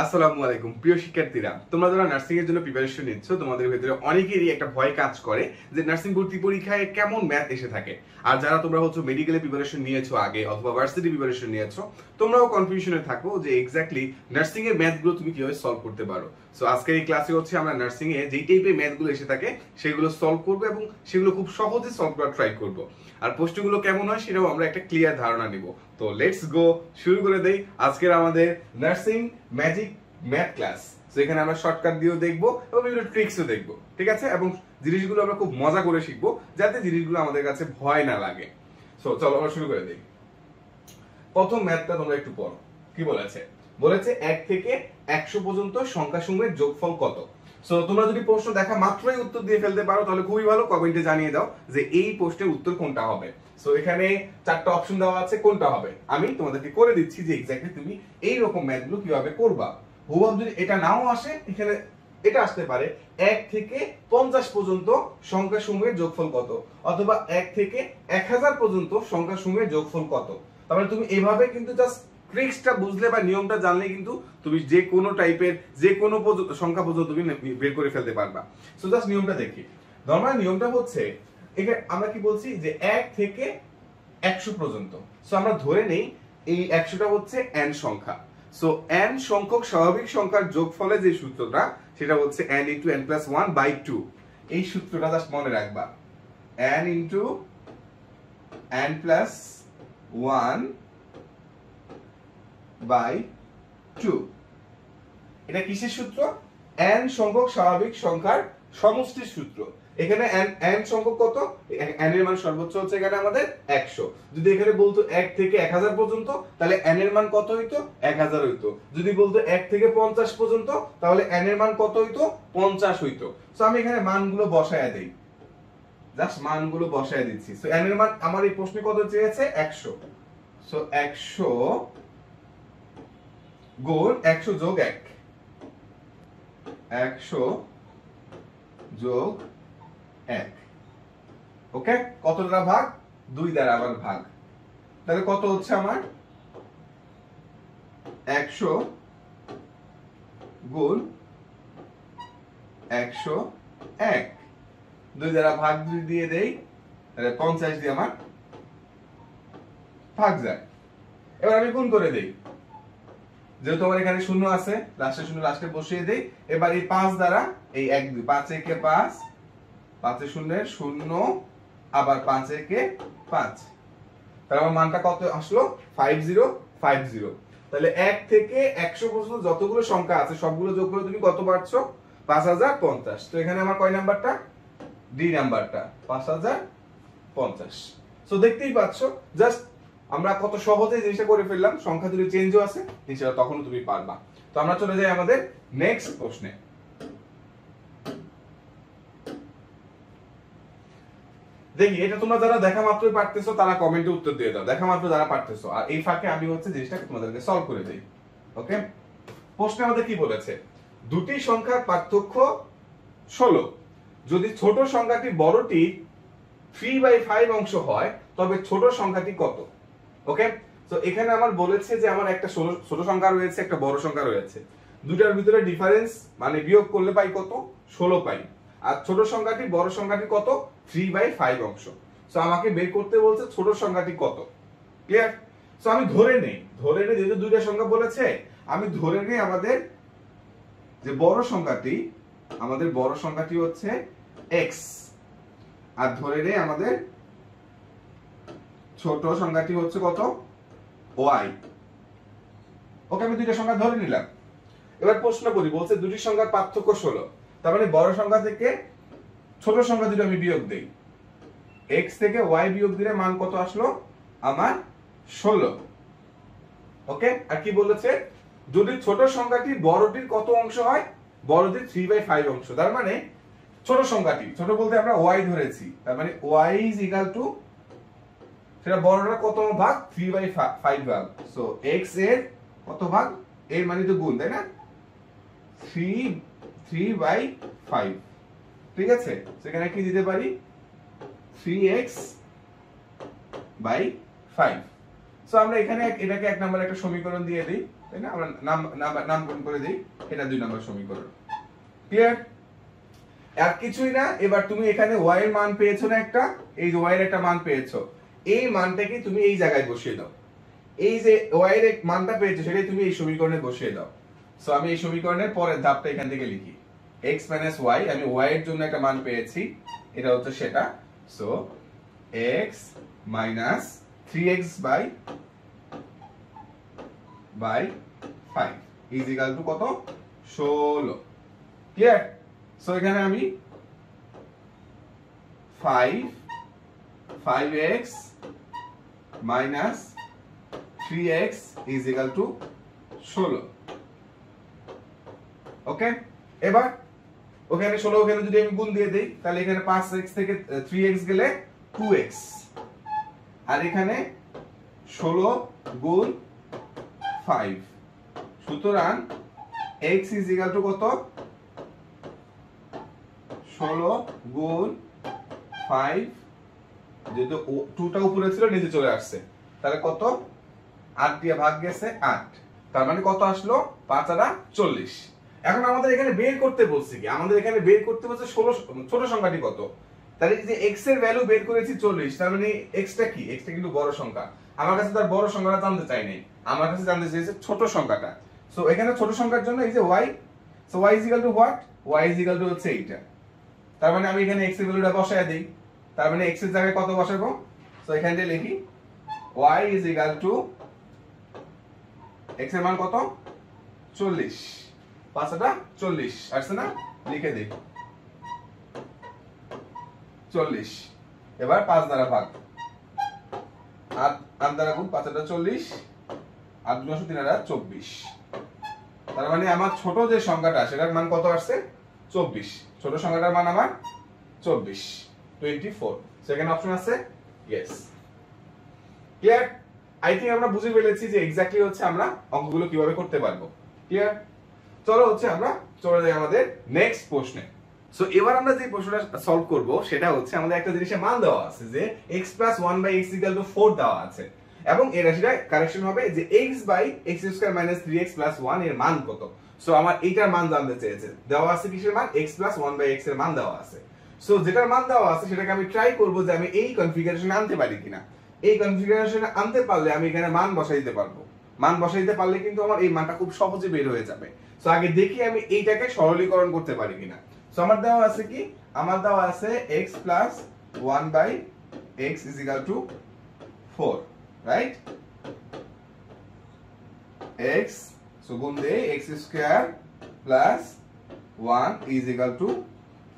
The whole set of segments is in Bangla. আসসালামু আলাইকুম প্রিয় শিক্ষার্থীরা, তোমরা যারা নার্সিং এর জন্য প্রিপারেশন নিচ্ছ তোমাদের ভিতরে অনেকেরই একটা ভয় কাজ করে যে নার্সিং ভর্তি পরীক্ষায় কেমন ম্যাথ এসে থাকে। আর যারা তোমরা হচ্ছে মেডিকেলে প্রিপারেশন নিয়েছো আগে অথবা ভার্সিটি প্রিপারেশন নিয়েছো তোমরাও কনফিউশনে থাকো যে এক্স্যাক্টলি নার্সিং এর ম্যাথগুলো তুমি কিভাবে সলভ করতে পারো। সো আজকের এই ক্লাসে হচ্ছে আমরা নার্সিং এ যেই টাইপের ম্যাথগুলো এসে থাকে সেগুলো সলভ করবো এবং সেগুলো খুব সহজে সলভ করার ট্রাই করবো, আর প্রশ্নগুলো কেমন হয় সেটাও আমরা একটা ক্লিয়ার ধারণা নিব। তো লেটস গো, শুরু করে দেই আজকের আমাদের nursing magic math class. So এখানে আমরা শর্টকাট দিয়েও দেখবো এবং বিভিন্ন ট্রিক্সও দেখবো, ঠিক আছে, এবং জিনিসগুলো আমরা খুব মজা করে শিখবো যাতে জিনিসগুলো আমাদের কাছে ভয় না লাগে। সো চলো আমরা শুরু করে দেই। প্রথম ম্যাথটা তোমরা একটু পড়ো। কি বলেছে? বলেছে 1 থেকে 100 পর্যন্ত সংখ্যাসমূহের যোগফল কত। সো তোমরা যদি প্রশ্ন দেখা মাত্রই উত্তর দিয়ে ফেলতে পারো তাহলে খুবই ভালো, কমেন্টে জানিয়ে দাও যে এই প্রশ্নের উত্তর কোনটা হবে। সো এখানে চারটা অপশন দেওয়া আছে কোনটা হবে, আমি তোমাদেরকে করে দিচ্ছি যে এক্স্যাক্টলি তুমি এই রকম ম্যাথগুলো কিভাবে করবা। হুবহু যদি এটা নাও আসে, এখানে এটা আসতে পারে 1 থেকে 50 পর্যন্ত সংখ্যাসমূহের যোগফল কত, অথবা 1 থেকে 1000 পর্যন্ত সংখ্যাসমূহের যোগফল কত। তাহলে তুমি এভাবে কিন্তু জাস্ট ট্রিক্সটা বুঝলে বা নিয়মটা জানলে কিন্তু তুমি যে কোনো টাইপের যে কোনো সংখ্যা পর্যন্ত তুমি বের করে ফেলতে পারবা। সো জাস্ট নিয়মটা দেখি। নরমাল নিয়মটা হচ্ছে এখানে আমরা কি বলছি যে 1 থেকে 100 পর্যন্ত। সো আমরা ধরে নেই এই 100টা হচ্ছে n সংখ্যা। সো n সংখ্যক স্বাভাবিক সংখ্যার যোগফলে যে সূত্রটা সেটা হচ্ছে n × n+1/2। এই সূত্রটা জাস্ট মনে রাখবা, n × n+1/2। এটা কিসের সূত্র? n সংখ্যক স্বাভাবিক সংখ্যার সমষ্টির সূত্র। এখানে n সংখ্যক কত, n এর মান সর্বোচ্চ হচ্ছে এখানে আমাদের 100। যদি এখানে বলতো 1 থেকে 1000 পর্যন্ত তাহলে n এর মান কত হইতো? 1000 হইতো। যদি বলতো 1 থেকে 50 পর্যন্ত তাহলে n এর মান কত হইতো? 50 হইতো। সো আমি এখানে মানগুলো বসায় দেই, জাস্ট মানগুলো বসায় দিচ্ছি। সো n এর মান আমার এই প্রশ্নে কত চেয়েছে? 100। সো 100 যোগ 1 ওকে, কত দ্বারা ভাগ? 2 দ্বারা আবার ভাগ। তাহলে কত হচ্ছে আমার? 100 গুণ 101। 2 দ্বারা ভাগ 2 দিয়ে দেই, তাহলে 50 দিয়ে আমার ভাগ যায়। এবার আমি গুণ করে দেই, যেহেতু আমার এখানে শূন্য আছে লাস্টে, শূন্য লাস্টে বসিয়ে দেই। এবার এই 5 দ্বারা এই 1 2, 5 একে 5, 5 এ 0 0, আবার 5 একে 5। তাহলে আমার মানটা কত আসলো? 5050। তাহলে 1 থেকে 100 পর্যন্ত যতগুলো সংখ্যা আছে সবগুলো যোগ করে তুমি কত পাচ্ছ? 5050। তো এখানে আমার কয় নাম্বারটা? ডি নাম্বারটা, 5050। তো দেখতেই পাচ্ছ জাস্ট আমরা কত সহজে জিনিসটা করে ফেললাম। সংখ্যা দুটো চেঞ্জও আছে নিশ্চয়ই, তখন তুমি পারবা। তো আমরা চলে যাই আমাদের নেক্সট প্রশ্নে। দেখি এটা তোমরা যারা দেখা মাত্রই পারতেছো তারা কমেন্টে উত্তর দিয়ে দাও, দেখা মাত্র যারা পারতেছো। আর এই ফাঁকে আমি হচ্ছে জিনিসটাকে তোমাদেরকে সলভ করে দেই। ওকে, প্রশ্নে আমাদের কি বলেছে? দুটি সংখ্যার পার্থক্য 16, যদি ছোট সংখ্যাটি বড়টি 3/5 অংশ হয় তবে ছোট সংখ্যাটি কত? ওকে, তো এখানে আমার বলেছে যে আমার একটা ছোট সংখ্যা রয়েছে, একটা বড় সংখ্যা রয়েছে, দুটার ভিতরে ডিফারেন্স মানে বিয়োগ করলে পাই কত? 16 পাই। আর ছোট সংখ্যাটি বড় সংখ্যাটি কত? 3/5 অংশ। সো আমাকে বের করতে বলছে ছোট সংখ্যাটি কত। ক্লিয়ার? সো আমি ধরে নেই যেহেতু দুইটা সংখ্যা বলেছে, আমি ধরে নেই আমাদের যে বড় সংখ্যাটি হচ্ছে x, আর ধরে নেই আমাদের ছোট সংখ্যাটি হচ্ছে কত? y। ওকে, আমি দুইটা সংখ্যা ধরে নিলাম। এবার প্রশ্ন করি, বলছে দুটি সংখ্যার পার্থক্য 16, তার মানে বড় সংখ্যা থেকে ছোট সংখ্যা দুটো আমি বিয়োগ দেই, x থেকে y বিয়োগ দিলে মান কত আসলো আমার? 16। ওকে, আর কি বলেছে? যদি ছোট সংখ্যাটি বড়টির কত অংশ হয়? বড়টির 3/5 অংশ। তার মানে ছোট সংখ্যাটি, ছোট বলতে আমরা y ধরেছি, তার মানে y = সেটা বড়টা কত ভাগ? 3/5 ভাগ। সো x এর কত ভাগ? এর মানে তো গুণ, তাই না? 3/5। ঠিক আছে, সেখানে কি দিতে পারি? 3x/5। সো আমরা এখানে এটাকে এক নম্বরে একটা সমীকরণ দিয়ে দিই। তাই না, আমরা নামকরণ করে দিই, এটা ২ নম্বর সমীকরণ। ক্লিয়ার? আর কিছুই না। এবার তুমি এখানে y এর মান পেয়েছো না একটা, এই যে y এর একটা মান পেয়েছো, এই মানটাকে তুমি এই জায়গায় বসিয়ে দাও। এই যে y এর মানটা পেয়েছো সেটাই তুমি এই সমীকরণে বসিয়ে দাও। সো আমি এই সমীকরণের পরের ধাপটা এখান থেকে লিখি, x - y, আমি y এর জন্য একটা মান পেয়েছি, এটা হচ্ছে সেটা। সো x - 3x / 5 = কত? 16। ক্লিয়ার? সো এখানে আমি 5x - 3x = 16। ওকে, এবার ওখানে 16 ওখানে যদি আমি গুণ দিয়ে দেই তাহলে এখানে 5x থেকে 3x গেলে 2x, আর এখানে 16 × 5, সুতরাং x = কত? 16 × 5, যেহেতু 2টা উপরে ছিল নিচে চলে আসছে তাহলে কত? 8 দিয়ে ভাগ গেছে 8, তার মানে কত আসলো? 5 × 8 = 40। এখন আমাদের এখানে বের করতে বলছে কি? আমাদের এখানে বের করতে বলছে 16 ছোট সংখ্যাটি কত। তাহলে এই যে x এর ভ্যালু বের করেছি 40, তার মানে x টা কি? x টা কিন্তু বড় সংখ্যা, আমার কাছে তার বড় সংখ্যাটা জানতে চাই নাই, আমার কাছে জানতে চাইছে ছোট সংখ্যাটা। সো এখানে ছোট সংখ্যার জন্য এই যে y, so y = what? y = হচ্ছে এইটা, তার মানে আমি এখানে x এর ভ্যালুটা বসায় দেই, তার মানে x এর জায়গায় কত বসাবো? সো এখানে লিখি y = x এর মান কত? 40, 5 × 8 = 40 আসছে না, লিখে দেই 40। এবার 5 দ্বারা ভাগ, 8 দ্বারা গুণ, 5 × 8 = 40, 8 × 3 = 24। তার মানে আমার ছোট যে সংখ্যাটা সেটার মান কত আসছে? 24। ছোট সংখ্যাটার মান আমার 24, 24। সেকেন্ড অপশন আছে ইয়েস। ক্লিয়ার? আই থিঙ্ক আমরা বুঝে ফেলেছি যে এক্স্যাক্টলি হচ্ছে আমরা অঙ্কগুলো কিভাবে করতে পারবো। ক্লিয়ার? চলো হচ্ছে আমরা চলে যাই আমাদের নেক্সট প্রশ্নে। সো এবার আমরা যে প্রশ্নটা সলভ করব সেটা হচ্ছে আমাদের একটা জিনিসের মান দেওয়া আছে যে x + 1 / x = 4 দেওয়া আছে, এবং এর রাশিটা কারেকশন হবে যে x / x2 - 3x + 1 এর মান কত। সো আমার এইটার মান জানতে চেয়েছে, দেওয়া আছে কিসের মান? x + 1 / x এর মান দেওয়া আছে। সো যেটার মান দেওয়া আছে সেটাকে আমি ট্রাই করব যে আমি এই কনফিগারেশনে আনতে পারি কিনা। এই কনফিগারেশনে আনতে পারলে আমি এখানে মান বসাই দিতে পারবো, মান বসাই দিতে পারলে কিন্তু আমার এই মানটা খুব সহজে বের হয়ে যাবে। সো আগে দেখি আমি এইটাকে সরলীকরণ করতে পারি কিনা। সো আমার দেওয়া আছে কি? আমার দেওয়া আছে x + 1 / x = 4, right? x, so গুণ দেই, x2 + 1 =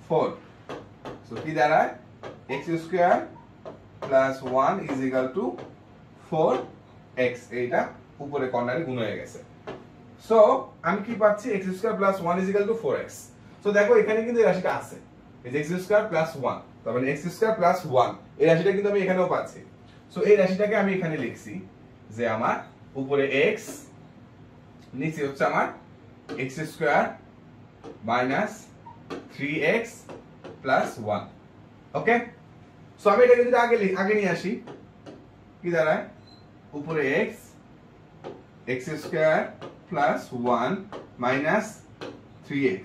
4। সো কি দাঁড়ায়? x2 + 1 = 4x, এইটা উপরে কর্নারে গুণ হয়ে গেছে। সো আমি কি পাচ্ছি? x2 + 1 = 4x। সো দেখো এখানে কিন্তু এই রাশিটা আছে, এই যে x2 + 1, তার মানে x2 + 1 এই রাশিটা কিন্তু আমি এখানেও পাচ্ছি। সো এই রাশিটাকে আমি এখানে লিখছি যে আমার উপরে x, নিচে হচ্ছে আমার x2 - 3x + 1। ওকে, সো আমি এটাকে যদি আগে নিয়ে আসি কি দাঁড়ায়? উপরে x, x2 + 1 - 3x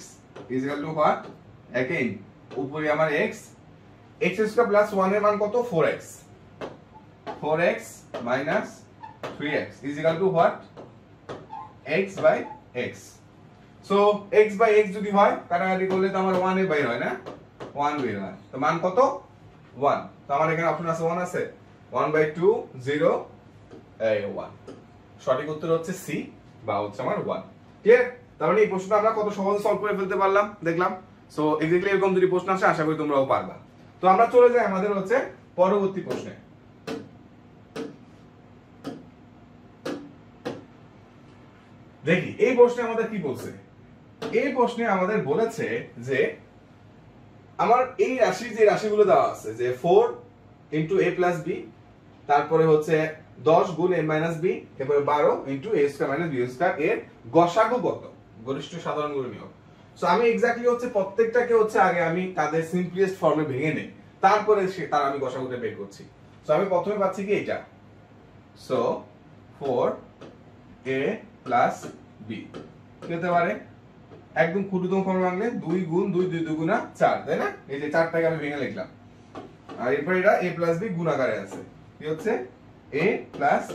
= what? Again উপরে আমার x, x2 + 1 এর মান কত? 4x, 4x - 3x = what? x/x। So x/x যদি হয় কাটাকাটি করলে তো আমার 1 এর বাইরে হয় না, 1 বের হয়, তো মান কত? 1। তো আমার এখানে অপশন আছে 1 আছে, 1/2 0 এই 1, সঠিক উত্তর হচ্ছে c বা হচ্ছে আমার 1। ক্লিয়ার? তার মানে এই প্রশ্নটা আমরা কত সহজে সলভ করে ফেলতে পারলাম, দেখলাম। সো এক্স্যাক্টলি এরকম যদি প্রশ্ন আসে আশা করি তোমরাও পারবা। তো আমরা চলে যাই আমাদের হচ্ছে পরবর্তী প্রশ্নে। দেখি এই প্রশ্নে আমাদের কি বলছে। এই প্রশ্নে আমাদের বলেছে যে আমার এই রাশি, যে রাশিগুলো দেওয়া আছে যে 4 × a + b, তারপরে হচ্ছে 10 × a - b, এরপরে 12 × a² - b² এর গসাগু কত? গরিষ্ঠ সাধারণ গুণ নিয়ম। সো আমি এক্স্যাক্টলি হচ্ছে প্রত্যেকটাকে হচ্ছে আগে আমি তাদের সিম্পলিয়েস্ট ফর্মে ভেঙে নেই, তারপরে তার আমি গসাগুটা বের করছি। সো আমি প্রথমে পাচ্ছি কি? এটা সো 4a प्लस बी एकदम क्षुद्रतम फर्म आनले दुई गुण दुई दुई दुगुणा चार ताई ना এই যে 4 টাকে আমি ভেঙে লিখলাম আর এরপর এটা a + b গুণাকারে আছে কি হচ্ছে a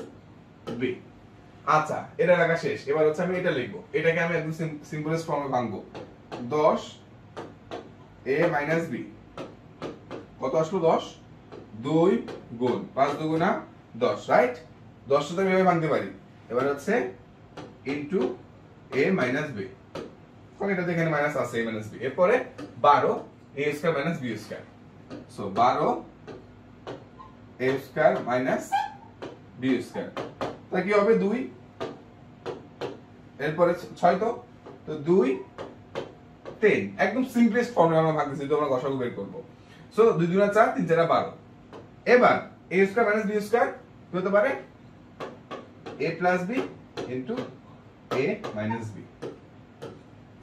+ b আচ্ছা এটা লেখা শেষ এবার হচ্ছে আমি এটা লিখব এটাকে আমি একদম সিম্পলেস্ট ফর্মে ভাঙবো 10 a - b কত আসলো 10 2 গুণ 5 দুগুণা 10 রাইট 10 টা আমি এভাবে ভাঙতে পারি এবার হচ্ছে into a - b কোন এটা দেখেন মাইনাস আছে a - b এর পরে 12 a² - b² so 12 a² - b² তাহলে কি হবে 2 এর পরে 6 তো 2 10 একদম সিম্পলেস্ট ফর্মুলা আমরা ভাগছি তোমরা গসাগু বের করব সো 2 2 4 3 4 12 এবার a² - b² কি হতে পারে a + b * a - b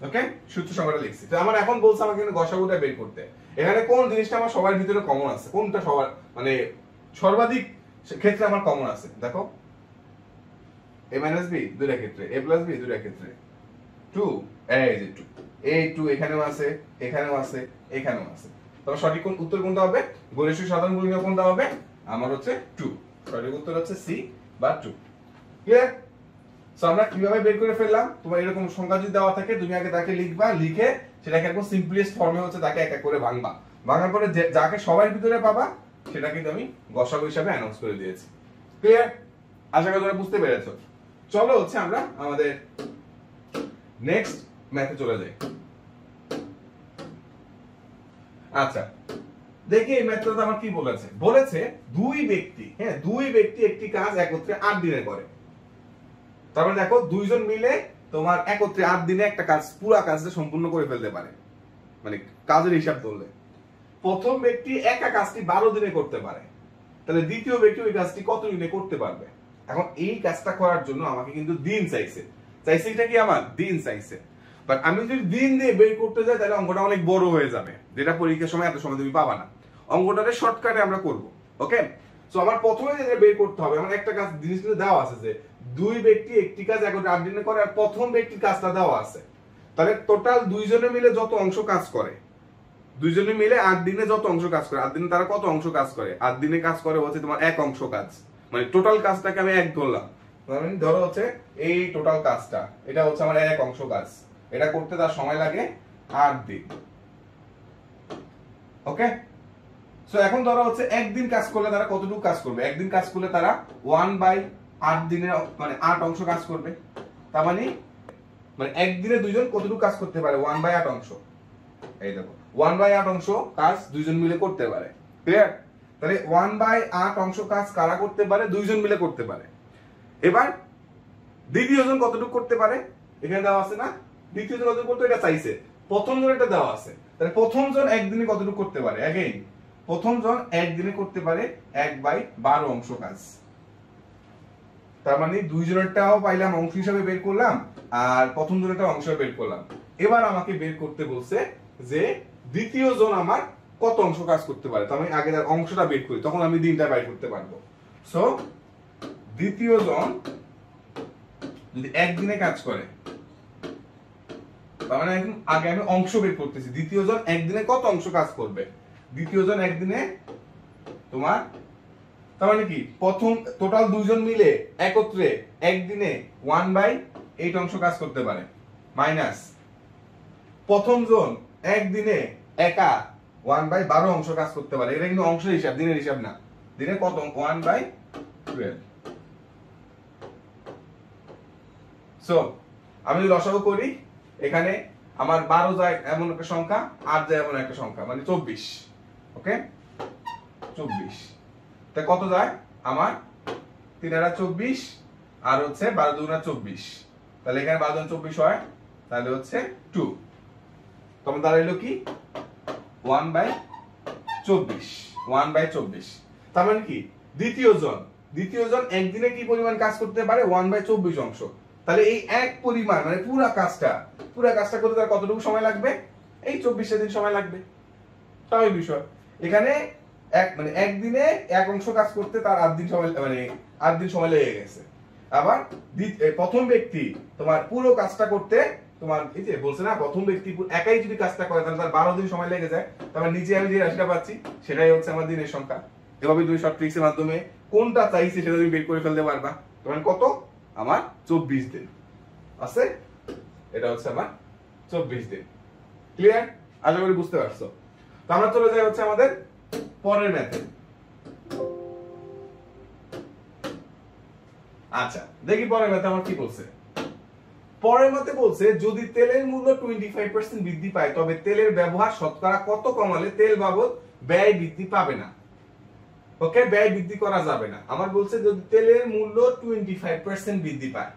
ওকে সূত্র সংখ্যাটা লিখছি তো আমার এখন বলছে আমাকে গসাগুটা বের করতে এখানে কোন জিনিসটা আমার সবার ভিতরে কমন আছে কোনটা সবার মানে সর্বাধিক ক্ষেত্রে আমার কমন আছে দেখো a - b দুইটা ক্ষেত্রে a + b দুইটা ক্ষেত্রে 2 এই যে 2 a2 এখানেও আছে এখানেও আছে এখানেও আছে তাহলে সঠিক কোন উত্তর কোনটা হবে গণিতীয় সাধারণ গুণনীয় কোনটা হবে আমার হচ্ছে 2 সঠিক উত্তর হচ্ছে c বা 2 ক্লিয়ার সো আমরা কিভাবে বের করে ফেললাম তোমরা এরকম সংখ্যা যদি দেওয়া থাকে তুমি আগে তাকে লিখবা লিখে সেটাকে একদম সিম্পলেস্ট ফর্মে হচ্ছে তাকে এক এক করে ভাঙবা ভাঙার পরে যাকে সবার ভিতরে পাবা সেটা কিন্তু আমি গসাগু হিসেবে অ্যানাউন্স করে দিয়েছি ক্লিয়ার আশা করি তোমরা বুঝতে পেরেছো চলো হচ্ছে আমরা আমাদের নেক্সট ম্যাথে চলে যাই আচ্ছা দেখি এই ম্যাথটা আমার কি বলেছে বলেছে দুই ব্যক্তি একটি কাজ একত্রে ৮ দিনে করে তারপরে দেখো দুইজন মিলে তোমার একত্রে ৮ দিনে একটা কাজ পুরো কাজটা সম্পূর্ণ করে ফেলতে পারে মানে কাজের হিসাব ধরলে প্রথম ব্যক্তি একা কাজটি ১২ দিনে করতে পারে তাহলে দ্বিতীয় ব্যক্তি ওই কাজটি কত দিনে করতে পারবে এখন এই কাজটা করার জন্য আমাকে কিন্তু দিন চাইছে এটা কি আমার দিন চাইছে বাট আমি যদি দিন দিয়ে বের করতে যাই তাহলে অঙ্কটা অনেক বড় হয়ে যাবে যেটা পরীক্ষার সময় এত সময় তুমি পাবা না অঙ্কটাকে শর্টকাটে আমরা করব ওকে সো আমার প্রথমে যেটা বের করতে হবে আমার একটা কাজ জিনিসটা দেওয়া আছে যে দুই ব্যক্তি একটি কাজ একত্রে ৮ দিনে করে আর প্রথম ব্যক্তির কাজটা দেওয়া আছে তাহলে টোটাল দুইজনে মিলে যত অংশ কাজ করে দুইজনে মিলে ৮ দিনে যত অংশ কাজ করে ৮ দিনে তারা কত অংশ কাজ করে ৮ দিনে কাজ করে হচ্ছে তোমার এক অংশ কাজ মানে টোটাল কাজটাকে আমি এক ধরলাম মানে ধরো হচ্ছে এই টোটাল কাজটা এটা হচ্ছে আমার এক অংশ কাজ এটা করতে তার সময় লাগে ৮ দিন ওকে সো এখন ধরো হচ্ছে একদিন কাজ করলে তারা কতটুকু কাজ করবে একদিন কাজ করলে তারা 1/8 দিনে মানে ৮ অংশ কাজ করবে তার মানে একদিনে দুইজন কতটুকু কাজ করতে পারে 1/8 অংশ এই দেখো 1/8 অংশ কাজ দুইজন মিলে করতে পারে ক্লিয়ার তাহলে 1/8 অংশ কাজ কারা করতে পারে দুইজন মিলে করতে পারে এবার দ্বিতীয়জন কতটুকু করতে পারে এখানে দেওয়া আছে না দ্বিতীয়জন কতটুকু করতে এটা চাইছে প্রথমজন এটা দেওয়া আছে তাহলে প্রথমজন একদিনে কতটুকু করতে পারে अगेन প্রথমজন একদিনে করতে পারে 1/12 অংশ কাজ তার মানে দুইজনেরটাও পাইলাম অংশ হিসেবে বের করলাম আর প্রথম জনেরটা অংশ বের করলাম এবার আমাকে বের করতে বলছে যে দ্বিতীয় জন আমার কত অংশ কাজ করতে পারে তো আমি আগে তার অংশটা বের করি তখন আমি দিনটা বের করতে পারবো সো দ্বিতীয় জন যদি একদিনে কাজ করে তার মানে আগে আমি অংশ বের করতেছি দ্বিতীয় জন একদিনে কত অংশ কাজ করবে দ্বিতীয় জন একদিনে তোমার তার মানে কি প্রথম টোটাল দুইজন মিলে একত্রে একদিনে 1/8 অংশ কাজ করতে পারে মাইনাস প্রথম জন একদিনে একা 1/12 অংশ কাজ করতে পারে এটা কিন্তু অংশের হিসাব দিনের হিসাব না দিনে কত 1/12 সো আমি যদি লসাগু করি এখানে আমার 12 যায় এমন একটা সংখ্যা 8 যায় এমন একটা সংখ্যা মানে 24 ওকে 24 তা কত যায় আমার 3/24 আর হচ্ছে 12/24 তাহলে এখানে 12/24 হয় তাহলে হচ্ছে 2 তখন দাঁড়াইলো কি 1/24 তার মানে কি দ্বিতীয়জন একদিনে কি পরিমাণ কাজ করতে পারে 1/24 অংশ তাহলে এই এক পরিমাণ মানে পুরো কাজটা করতে তার কতটুকু সময় লাগবে এই 24 দিন সময় লাগবে তাই বিষয় এখানে এক মানে একদিনে এক অংশ কাজ করতে তার 8 দিন সময় মানে 8 দিন সময় লেগে গেছে আবার প্রথম ব্যক্তি তোমার পুরো কাজটা করতে তোমার এই যে বলছে না প্রথম ব্যক্তি একাই যদি কাজটা করে তাহলে তার 12 দিন সময় লেগে যায়। তাহলে নিচে আমি যে রাশিটা পাচ্ছি সেটাই হচ্ছে আমার দিনের সংখ্যা। এভাবে দুই শর্ট ট্রিক্সের মাধ্যমে কোনটা চাইছি সেটা তুমি বের করে ফেলতে পারবা। তোমার কত আমার 24 দিন আছে, এটা হচ্ছে আমার 24 দিন। ক্লিয়ার? আশা করি বুঝতে পারছো। তো আমরা চলে যাই হচ্ছে আমাদের পরের ম্যাথে। আচ্ছা দেখি পরের ম্যাথে আমার কি বলছে। পরের মতে বলছে যদি তেলের মূল্য 25% বৃদ্ধি পায় তবে তেলের ব্যবহার শতকরা কত কমালে তেল বাবদ ব্যয় বৃদ্ধি পাবে না? ওকে, ব্যয় বৃদ্ধি করা যাবে না। আমার বলছে যদি তেলের মূল্য 25% বৃদ্ধি পায়,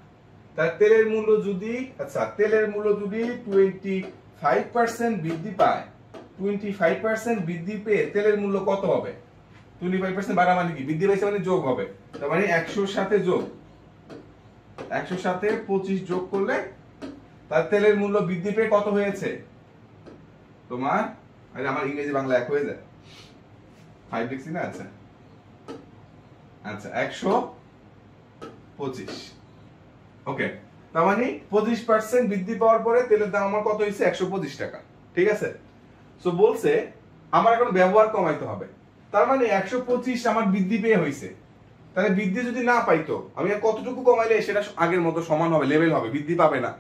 তার তেলের মূল্য যদি আচ্ছা তেলের মূল্য যদি 25% বৃদ্ধি পায়, 25% বৃদ্ধি পেয়ে তেলের মূল্য কত হবে? 25% বাড়া মানে কি? বৃদ্ধি পাইছে মানে যোগ হবে, তার মানে 100 সাথে যোগ, 100 সাথে 25 যোগ করলে তার তেলের মূল্য বৃদ্ধি পেয়ে কত হয়েছে তোমার? আরে আমার ইংরেজি বাংলা এক হয়ে যায়, 5 লিখছি না। আচ্ছা আচ্ছা 125। ওকে, তার মানে 25% বৃদ্ধি পাওয়ার পরে তেলের দাম আমার কত হয়েছে? 125 টাকা। ঠিক আছে, সো বলছে আমার এখন ব্যবহার কমাইতে হবে, তার মানে 125 আমার বৃদ্ধি পেয়ে হয়েছে। তাহলে বৃদ্ধি যদি না পাইতো আমি কতটুকু কমাইলে সেটা আগের মতো সমান হবে, লেভেল হবে, বৃদ্ধি পাবে না।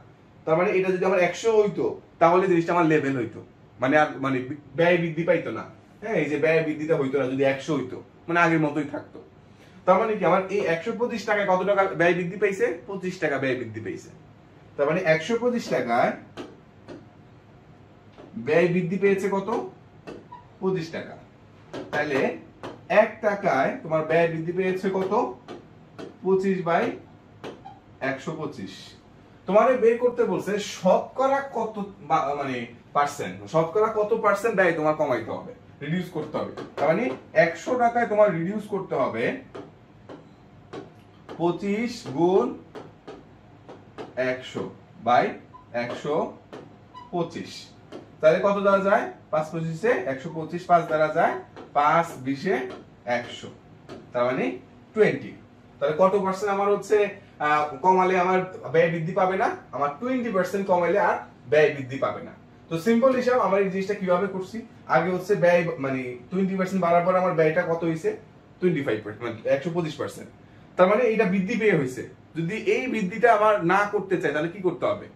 তার মানে এটা যদি আমার 100 হইতো তাহলে জিনিসটা আমার লেভেল হইতো, মানে আর মানে ব্যয় বৃদ্ধি পাইতো না। হ্যাঁ, এই যে ব্যয় বৃদ্ধিটা হইতো না যদি 100 হইতো, মানে আগের মতোই থাকতো। তার মানে কি আমার এই 125 টাকায় কত টাকা ব্যয় বৃদ্ধি পাইছে? 25 টাকা ব্যয় বৃদ্ধি পাইছে। তার মানে 125 টাকায় ব্যয় বৃদ্ধি পেয়েছে কত? 25 টাকা। তাহলে 1 টাকায় তোমার ব্যয় বৃদ্ধি পেয়েছে কত? 25/125। তোমারে বের করতে বলছে শতকরা কত মানে পার্সেন্ট, শতকরা কত পার্সেন্ট ব্যয় তোমার কমাইতে হবে, রিডিউস করতে হবে। তার মানে 100 টাকায় তোমার রিডিউস করতে হবে 25 × 100/125। তাহলে কত দ্বারা যায়? 5 × 25 = 125, 5 দ্বারা যায় 5 × 20 = 100, তার মানে 20। তাহলে কত পার্সেন্ট আমার হচ্ছে কমালে আমার ব্যয় বৃদ্ধি পাবে না? আমার 20% কমালে আর ব্যয় বৃদ্ধি পাবে না। তো সিম্পল হিসাব আমার এই জিনিসটা কিভাবে করছি, আগে হচ্ছে ব্যয় মানে 20% বাড়ার পর আমার ব্যয়টা কত হয়েছে? 25%, মানে 125%। তার মানে এইটা বৃদ্ধি পেয়ে হয়েছে। যদি এই বৃদ্ধিটা আমার না করতে চাই তাহলে কি করতে হবে?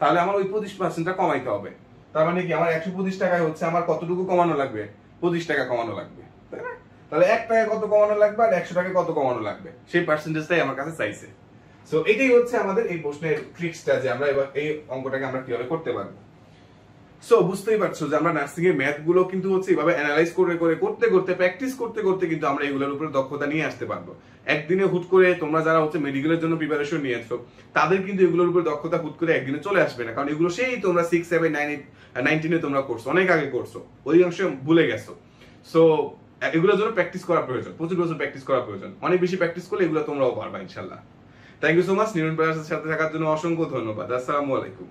তাহলে আমার ওই 25%টা কমাইতে হবে। তার মানে কি আমার 125 টাকায় হচ্ছে আমার কতটুকু কমানো লাগবে? 25 টাকা কমানো লাগবে, তাই না? তাহলে 1 টাকা কত কমানো লাগবে আর 100 টাকা কত কমানো লাগবে, সেই পার্সেন্টেজটাই আমার কাছে চাইছে। সো এটাই হচ্ছে আমাদের এই প্রশ্নের ট্রিক্সটা, যে আমরা এবার এই অঙ্কটাকে আমরা কিভাবে করতে পারবো। সো বুঝতেই পারছো যে আমরা নার্সিং এর ম্যাথ গুলো কিন্তু হচ্ছে এভাবে অ্যানালাইজ করে করে করতে প্র্যাকটিস করতে কিন্তু আমরা এগুলোর উপরে দক্ষতা নিয়ে আসতে পারবো। একদিনে হুট করে তোমরা যারা হচ্ছে মেডিকেলের জন্য প্রিপারেশন নিয়েছো তাদের কিন্তু এগুলোর উপরে দক্ষতা হুট করে একদিনে চলে আসবে না, কারণ এগুলো সেই তোমরা 6, 7, 8, 9, 10 তোমরা করছো, অনেক আগে করছো, অধিকাংশ ভুলে গেছো। সো এগুলোর জন্য প্র্যাকটিস করা প্রয়োজন, প্রচুর প্র্যাকটিস করা প্রয়োজন। অনেক বেশি প্র্যাকটিস করলে এগুলো তোমরাও পারবা ইনশাল্লাহ। Thank you so much, neuron প্লাসের সাথে থাকার জন্য অসংখ্য ধন্যবাদ। আসসালামু আলাইকুম।